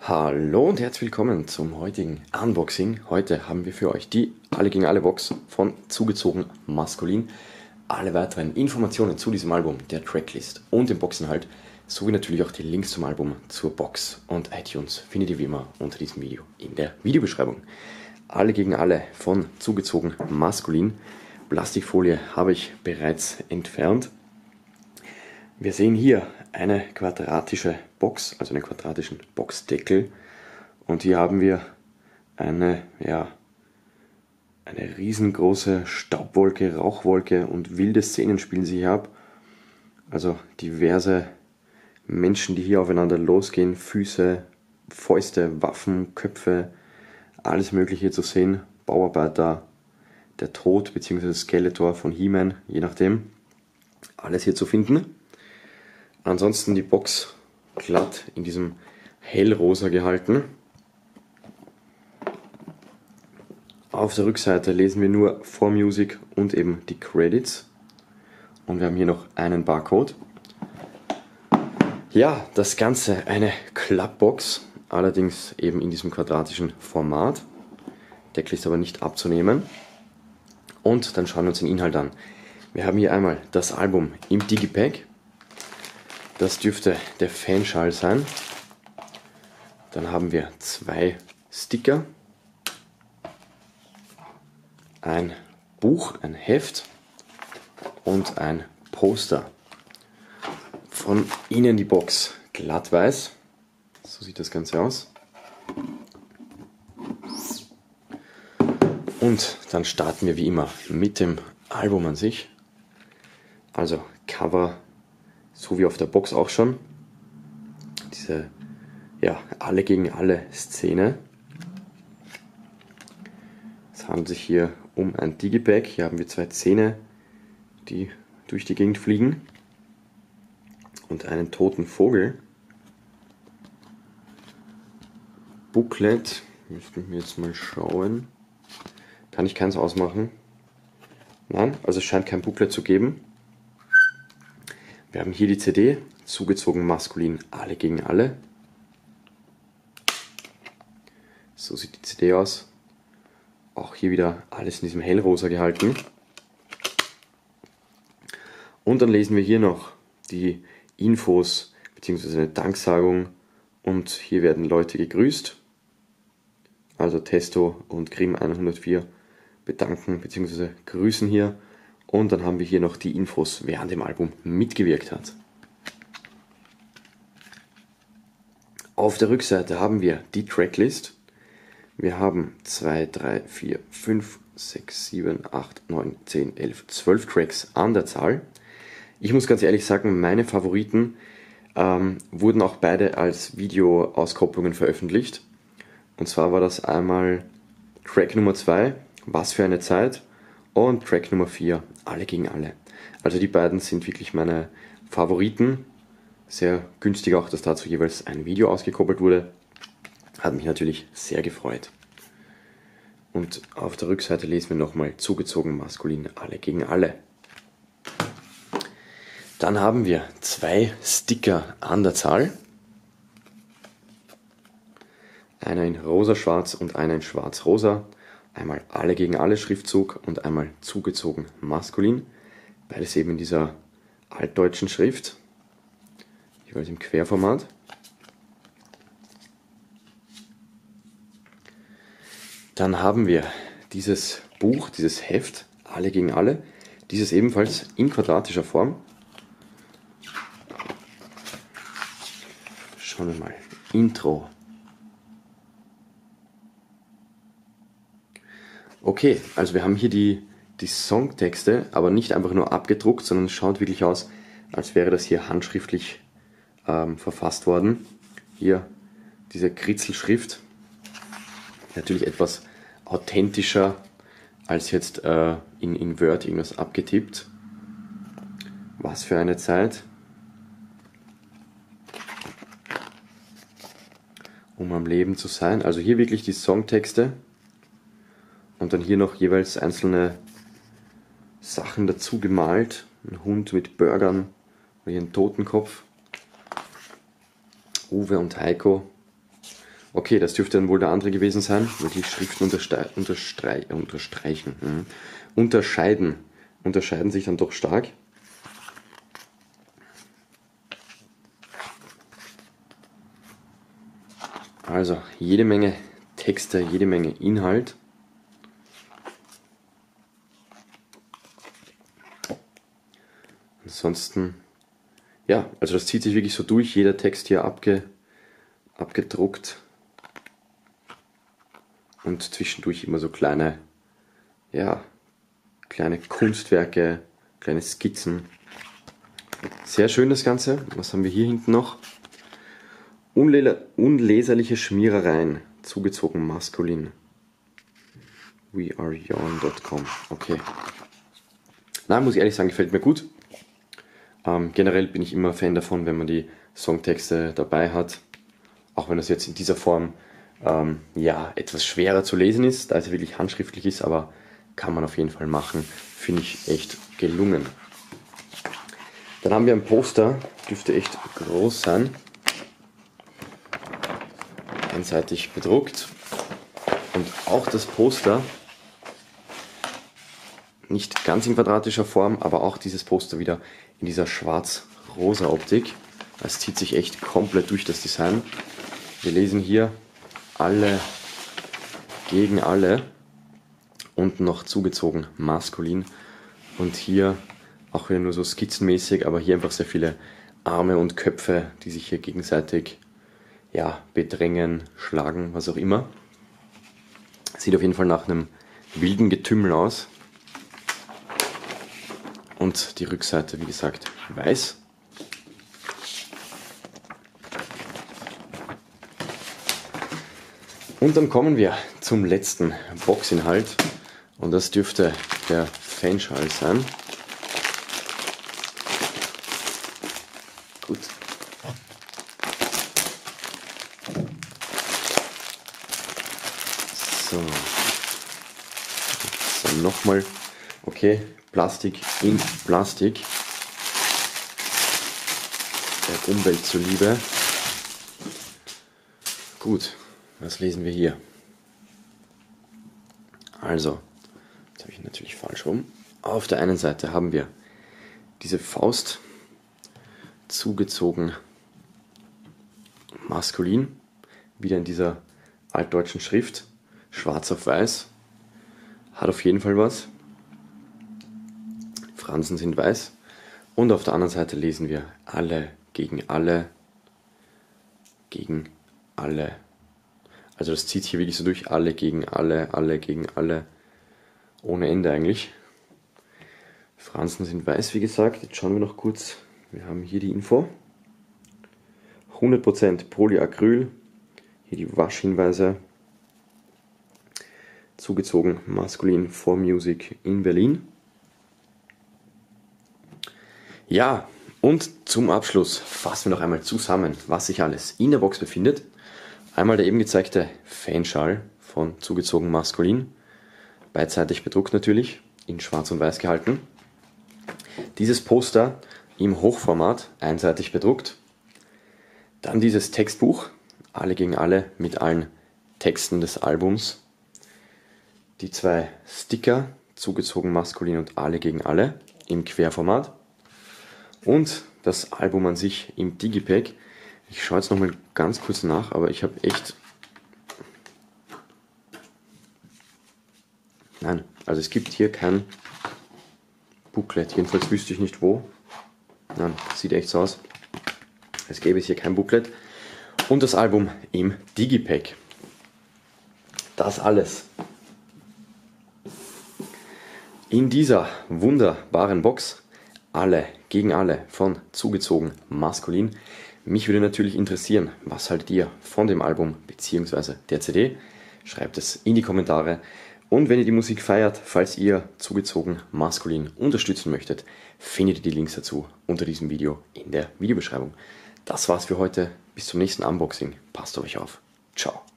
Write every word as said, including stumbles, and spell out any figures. Hallo und herzlich willkommen zum heutigen Unboxing. Heute haben wir für euch die Alle gegen Alle Box von Zugezogen Maskulin. Alle weiteren Informationen zu diesem Album, der Tracklist und dem Boxinhalt, sowie natürlich auch die Links zum Album, zur Box und iTunes findet ihr wie immer unter diesem Video in der Videobeschreibung. Alle gegen Alle von Zugezogen Maskulin. Plastikfolie habe ich bereits entfernt. Wir sehen hier eine quadratische Box, also einen quadratischen Boxdeckel, und hier haben wir eine, ja, eine riesengroße Staubwolke, Rauchwolke und wilde Szenen spielen sie hier ab. Also diverse Menschen, die hier aufeinander losgehen, Füße, Fäuste, Waffen, Köpfe, alles mögliche hier zu sehen, Bauarbeiter, der Tod bzw. Skeletor von He-Man, je nachdem, alles hier zu finden. Ansonsten die Box glatt in diesem hellrosa gehalten. Auf der Rückseite lesen wir nur Four Music und eben die Credits. Und wir haben hier noch einen Barcode. Ja, das Ganze eine Klappbox, allerdings eben in diesem quadratischen Format. Deckel ist aber nicht abzunehmen. Und dann schauen wir uns den Inhalt an. Wir haben hier einmal das Album im Digipack. Das dürfte der Fanschal sein. Dann haben wir zwei Sticker, ein Buch, ein Heft und ein Poster. Von innen die Box glatt weiß. So sieht das Ganze aus. Und dann starten wir wie immer mit dem Album an sich. Also Cover, so wie auf der Box auch schon, diese, ja, Alle gegen Alle Szene. Es handelt sich hier um ein Digipack. Hier haben wir zwei Zähne, die durch die Gegend fliegen und einen toten Vogel. Booklet, müssen wir jetzt mal schauen. Kann ich keins ausmachen? Nein, also es scheint kein Booklet zu geben. Wir haben hier die C D, Zugezogen Maskulin, Alle gegen Alle. So sieht die C D aus. Auch hier wieder alles in diesem hellrosa gehalten. Und dann lesen wir hier noch die Infos bzw. eine Danksagung. Und hier werden Leute gegrüßt. Also Testo und Grim hundertvier bedanken bzw. grüßen hier. Und dann haben wir hier noch die Infos, wer an dem Album mitgewirkt hat. Auf der Rückseite haben wir die Tracklist. Wir haben zwei, drei, vier, fünf, sechs, sieben, acht, neun, zehn, elf, zwölf Tracks an der Zahl. Ich muss ganz ehrlich sagen, meine Favoriten ähm, wurden auch beide als Videoauskopplungen veröffentlicht. Und zwar war das einmal Track Nummer zwei, Was für eine Zeit, und Track Nummer vier, Alle gegen Alle. Also die beiden sind wirklich meine Favoriten. Sehr günstig auch, dass dazu jeweils ein Video ausgekoppelt wurde. Hat mich natürlich sehr gefreut. Und auf der Rückseite lesen wir nochmal Zugezogen Maskulin, Alle gegen Alle. Dann haben wir zwei Sticker an der Zahl. Einer in rosa-schwarz und einer in schwarz-rosa. Einmal Alle gegen Alle Schriftzug und einmal Zugezogen Maskulin. Beides eben in dieser altdeutschen Schrift, jeweils im Querformat. Dann haben wir dieses Buch, dieses Heft, Alle gegen Alle. Dieses ebenfalls in quadratischer Form. Schauen wir mal. Intro. Okay, also wir haben hier die, die Songtexte, aber nicht einfach nur abgedruckt, sondern es schaut wirklich aus, als wäre das hier handschriftlich ähm, verfasst worden. Hier diese Kritzelschrift, natürlich etwas authentischer als jetzt äh, in, in Word irgendwas abgetippt. Was für eine Zeit. Um am Leben zu sein. Also hier wirklich die Songtexte. Und dann hier noch jeweils einzelne Sachen dazu gemalt. Ein Hund mit Burgern, hier ein Totenkopf. Uwe und Heiko. Okay, das dürfte dann wohl der andere gewesen sein. Wirklich Schriften unterstre unterstre unterstreichen. Mhm. Unterscheiden. Unterscheiden sich dann doch stark. Also jede Menge Texte, jede Menge Inhalt. Ansonsten, ja, also das zieht sich wirklich so durch, jeder Text hier abge, abgedruckt und zwischendurch immer so kleine, ja, kleine Kunstwerke, kleine Skizzen. Sehr schön das Ganze. Was haben wir hier hinten noch? Unle unleserliche Schmierereien, zugezogen maskulin. Weareyawn Punkt com. Okay. Nein, muss ich ehrlich sagen, gefällt mir gut. Ähm, generell bin ich immer Fan davon, wenn man die Songtexte dabei hat. Auch wenn das jetzt in dieser Form ähm, ja, etwas schwerer zu lesen ist, da es wirklich handschriftlich ist, aber kann man auf jeden Fall machen. Finde ich echt gelungen. Dann haben wir ein Poster, dürfte echt groß sein. Einseitig bedruckt. Und auch das Poster, nicht ganz in quadratischer Form, aber auch dieses Poster wieder in dieser schwarz-rosa Optik. Das zieht sich echt komplett durch das Design. Wir lesen hier Alle gegen Alle und noch zugezogen maskulin. Und hier auch wieder nur so skizzenmäßig, aber hier einfach sehr viele Arme und Köpfe, die sich hier gegenseitig ja, bedrängen, schlagen, was auch immer. Sieht auf jeden Fall nach einem wilden Getümmel aus. Und die Rückseite, wie gesagt, weiß. Und dann kommen wir zum letzten Boxinhalt. Und das dürfte der Fanschal sein. Gut. So. So, nochmal. Okay. Plastik in Plastik, der Umwelt zuliebe. Gut, was lesen wir hier? Also, jetzt habe ich natürlich falsch rum. Auf der einen Seite haben wir diese Faust, zugezogen maskulin, wieder in dieser altdeutschen Schrift, schwarz auf weiß, hat auf jeden Fall was. Fransen sind weiß. Und auf der anderen Seite lesen wir Alle gegen Alle, gegen Alle. Also das zieht hier wirklich so durch. Alle gegen Alle, Alle gegen Alle. Ohne Ende eigentlich. Fransen sind weiß, wie gesagt. Jetzt schauen wir noch kurz. Wir haben hier die Info. hundert Prozent Polyacryl. Hier die Waschhinweise. Zugezogen maskulin, Four Music in Berlin. Ja, und zum Abschluss fassen wir noch einmal zusammen, was sich alles in der Box befindet. Einmal der eben gezeigte Fanschal von zugezogen maskulin, beidseitig bedruckt natürlich, in schwarz und weiß gehalten. Dieses Poster im Hochformat, einseitig bedruckt. Dann dieses Textbuch, Alle gegen Alle, mit allen Texten des Albums. Die zwei Sticker, zugezogen maskulin und Alle gegen Alle, im Querformat. Und das Album an sich im Digipack. Ich schaue jetzt nochmal ganz kurz nach, aber ich habe echt... Nein, also es gibt hier kein Booklet. Jedenfalls wüsste ich nicht wo. Nein, sieht echt so aus. Es gäbe es hier kein Booklet. Und das Album im Digipack. Das alles. In dieser wunderbaren Box. Alle gegen Alle von zugezogen maskulin. Mich würde natürlich interessieren, was haltet ihr von dem Album bzw. der C D? Schreibt es in die Kommentare. Und wenn ihr die Musik feiert, falls ihr zugezogen maskulin unterstützen möchtet, findet ihr die Links dazu unter diesem Video in der Videobeschreibung. Das war's für heute. Bis zum nächsten Unboxing. Passt auf euch auf. Ciao.